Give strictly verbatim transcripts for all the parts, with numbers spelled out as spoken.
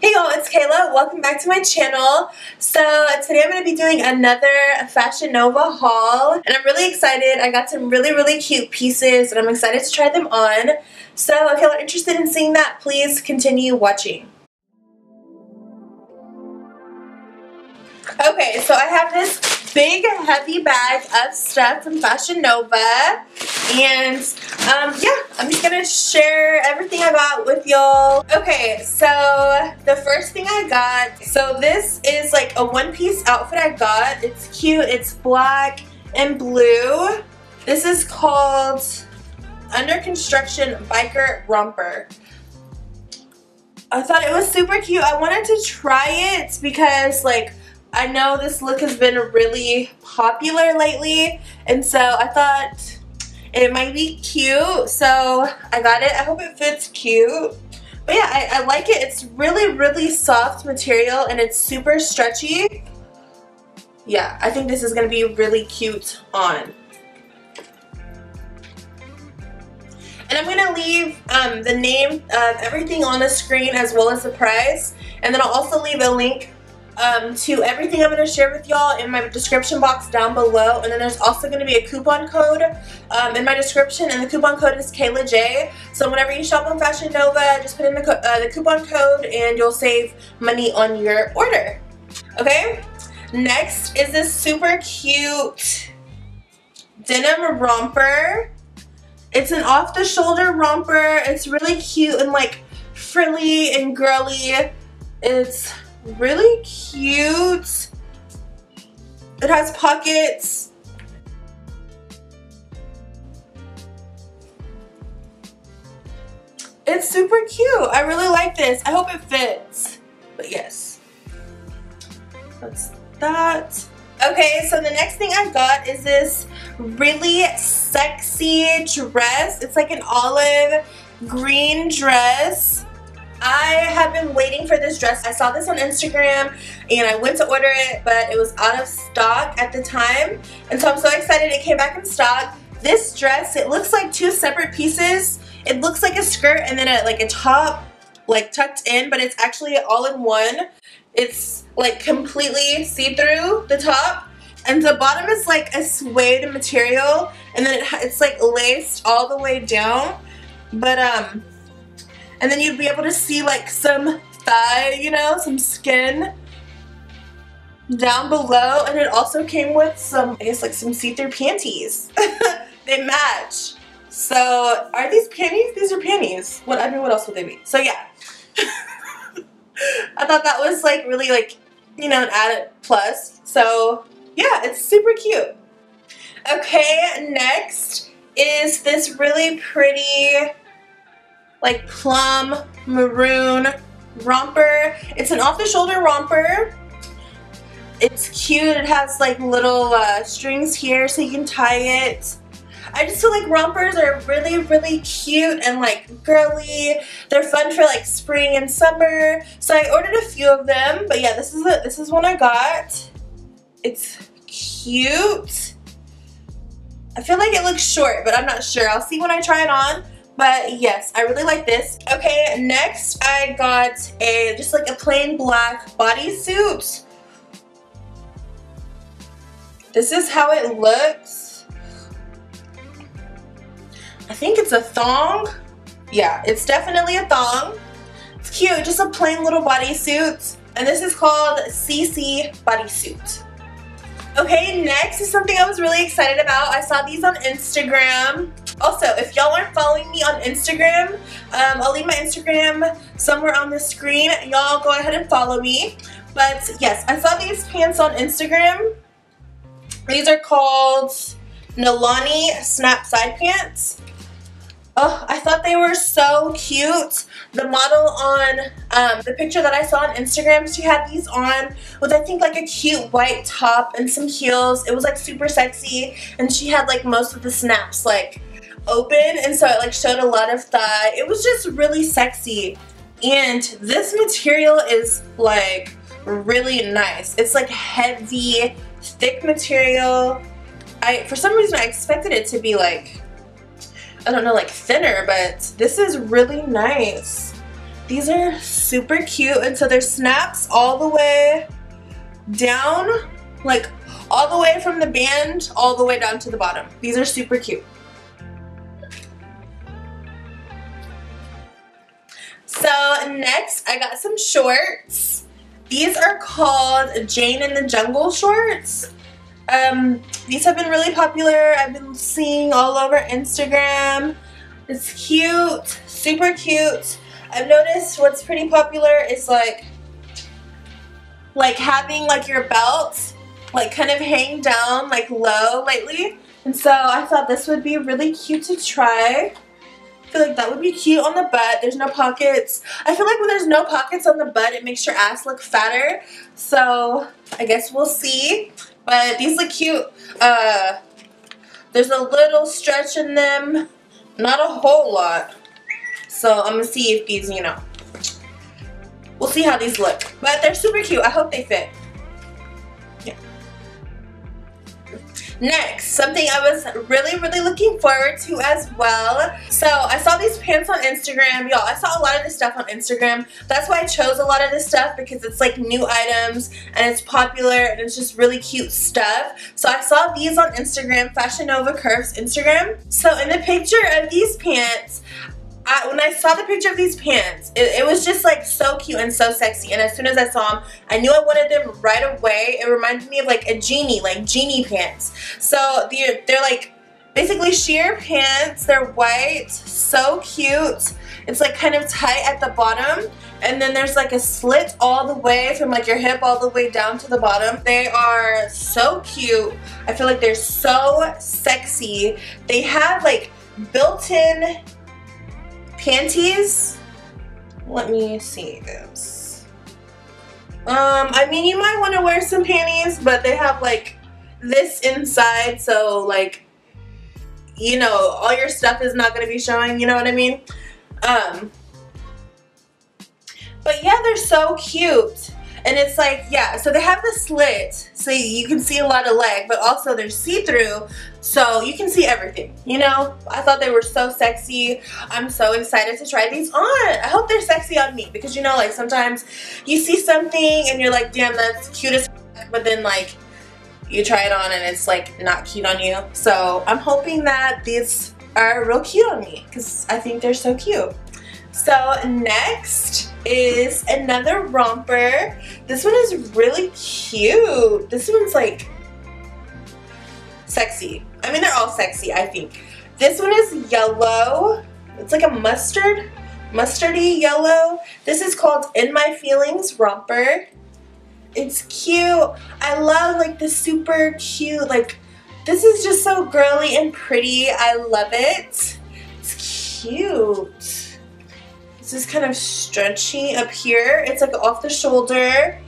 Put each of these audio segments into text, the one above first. Hey y'all, it's Kayla. Welcome back to my channel. So today I'm going to be doing another Fashion Nova haul and I'm really excited. I got some really really cute pieces and I'm excited to try them on. So if y'all are interested in seeing that, please continue watching. Okay, so I have this big heavy bag of stuff from Fashion Nova and um, yeah, I'm just gonna share everything I got with y'all. Okay, so the first thing I got, so this is like a one-piece outfit I got. It's cute, it's black and blue. This is called Under Construction Biker Romper. I thought it was super cute. I wanted to try it because like I know this look has been really popular lately, and so I thought it might be cute, so I got it. I hope it fits cute, but yeah, I, I like it. It's really really soft material and it's super stretchy. Yeah, I think this is gonna be really cute on. And I'm gonna leave um, the name of everything on the screen as well as the price, and then I'll also leave a link Um, to everything I'm going to share with y'all in my description box down below. And then there's also going to be a coupon code um, in my description, and the coupon code is Kayla J. So whenever you shop on Fashion Nova, just put in the, co uh, the coupon code and you'll save money on your order. Okay, next is this super cute denim romper. It's an off the shoulder romper. It's really cute and like frilly and girly. It's really cute. It has pockets. It's super cute. I really like this. I hope it fits. But yes, that's that. Okay, so the next thing I got is this really sexy dress. It's like an olive green dress. I have been waiting for this dress. I saw this on Instagram and I went to order it, but it was out of stock at the time, and so I'm so excited it came back in stock. This dress, it looks like two separate pieces. It looks like a skirt and then a, like a top like tucked in, but it's actually all in one. It's like completely see-through, the top, and the bottom is like a suede material, and then it, it's like laced all the way down, but um and then you'd be able to see like some thigh, you know, some skin down below. And it also came with some, I guess like some see-through panties. They match. So are these panties? These are panties. What, I mean, what else would they be? So yeah. I thought that was like really like, you know, an added plus. So yeah, it's super cute. Okay, next is this really pretty like plum maroon romper. It's an off-the-shoulder romper. It's cute. It has like little uh, strings here so you can tie it. I just feel like rompers are really really cute and like girly. They're fun for like spring and summer, so I ordered a few of them. But yeah, this is a, this is one I got. It's cute. I feel like it looks short, but I'm not sure. I'll see when I try it on. But yes, I really like this. Okay, next I got a just like a plain black bodysuit. This is how it looks. I think it's a thong. Yeah, it's definitely a thong. It's cute, just a plain little bodysuit. And this is called Cece bodysuit. Okay, next is something I was really excited about. I saw these on Instagram. Also, if y'all aren't following me on Instagram, um, I'll leave my Instagram somewhere on the screen. Y'all go ahead and follow me. But yes, I saw these pants on Instagram. These are called Nalani Snap Side Pants. Oh, I thought they were so cute. The model on um, the picture that I saw on Instagram, she had these on with I think like a cute white top and some heels. It was like super sexy, and she had like most of the snaps like open, and so it like showed a lot of thigh. It was just really sexy, and this material is like really nice. It's like heavy, thick material. I for some reason I expected it to be like, I don't know, like thinner, but this is really nice. These are super cute, and so they're snaps all the way down, like all the way from the band all the way down to the bottom. These are super cute. So next I got some shorts. These are called Jane in the Jungle shorts. Um, these have been really popular. I've been seeing all over Instagram. It's cute, super cute. I've noticed what's pretty popular is like like having like your belt like kind of hang down like low lately, and so I thought this would be really cute to try. I feel like that would be cute on the butt. There's no pockets. I feel like when there's no pockets on the butt, it makes your ass look fatter, so I guess we'll see. But these look cute. Uh, there's a little stretch in them, not a whole lot. So I'm gonna see if these, you know, we'll see how these look. But they're super cute. I hope they fit. Yeah. Next, something I was really, really looking forward to as well. So I saw these pants on Instagram. Y'all, I saw a lot of this stuff on Instagram. That's why I chose a lot of this stuff, because it's like new items and it's popular and it's just really cute stuff. So I saw these on Instagram, Fashion Nova Curve's Instagram. So in the picture of these pants, I, when I saw the picture of these pants, it, it was just like so cute and so sexy, and as soon as I saw them, I knew I wanted them right away. It reminded me of like a genie, like genie pants. So they're, they're like basically sheer pants. They're white, so cute. It's like kind of tight at the bottom, and then there's like a slit all the way from like your hip all the way down to the bottom. They are so cute. I feel like they're so sexy. They have like built-in panties. Let me see this. Um, I mean, you might want to wear some panties, but they have like this inside, so like, you know, all your stuff is not going to be showing, you know what I mean? Um, but yeah, they're so cute. And it's like, yeah, so they have the slit, so you can see a lot of leg, but also they're see-through, so you can see everything, you know? I thought they were so sexy. I'm so excited to try these on. I hope they're sexy on me, because, you know, like, sometimes you see something and you're like, damn, that's cute as fuck, but then, like, you try it on and it's, like, not cute on you. So I'm hoping that these are real cute on me, because I think they're so cute. So next is another romper. This one is really cute. This one's like sexy. I mean, they're all sexy, I think. This one is yellow. It's like a mustard, mustardy yellow. This is called In My Feelings romper. It's cute. I love like the super cute, like this is just so girly and pretty. I love it. It's cute. This is kind of stretchy up here. It's like off the shoulder.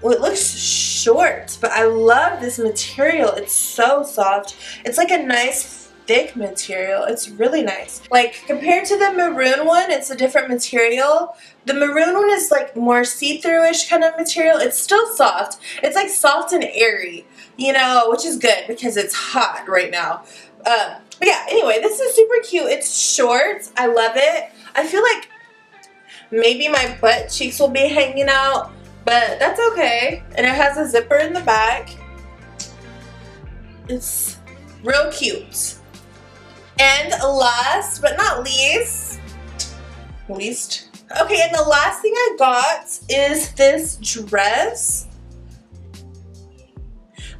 Well, it looks short, but I love this material. It's so soft. It's like a nice thick material. It's really nice. Like compared to the maroon one, it's a different material. The maroon one is like more see-through-ish kind of material. It's still soft. It's like soft and airy, you know, which is good because it's hot right now. Um, but yeah, anyway, this is super cute. It's short. I love it. I feel like maybe my butt cheeks will be hanging out, but that's okay. And it has a zipper in the back. It's real cute. And last but not least, least. Okay, and the last thing I got is this dress.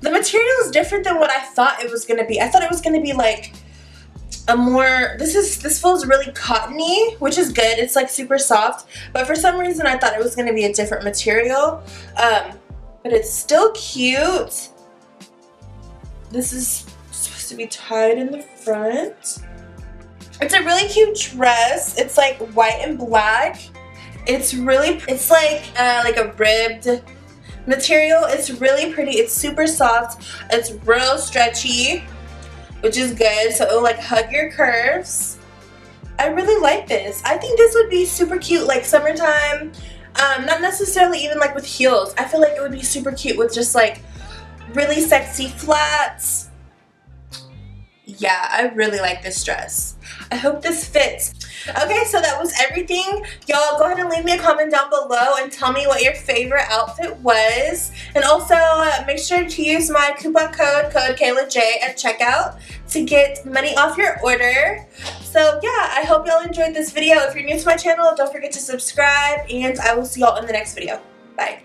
The material is different than what I thought it was going to be. I thought it was going to be like a more, this is, this feels really cottony, which is good. It's like super soft, but for some reason I thought it was going to be a different material. Um, but it's still cute. This is supposed to be tied in the front. It's a really cute dress. It's like white and black. It's really, it's like, uh, like a ribbed material. It's really pretty. It's super soft. It's real stretchy, which is good, so it'll like hug your curves. I really like this. I think this would be super cute like summertime, um, not necessarily even like with heels. I feel like it would be super cute with just like really sexy flats. Yeah, I really like this dress. I hope this fits. Okay, so that was everything. Y'all go ahead and leave me a comment down below and tell me what your favorite outfit was. And also uh, make sure to use my coupon code, code KaylaJ at checkout to get money off your order. So yeah, I hope y'all enjoyed this video. If you're new to my channel, don't forget to subscribe, and I will see y'all in the next video. Bye.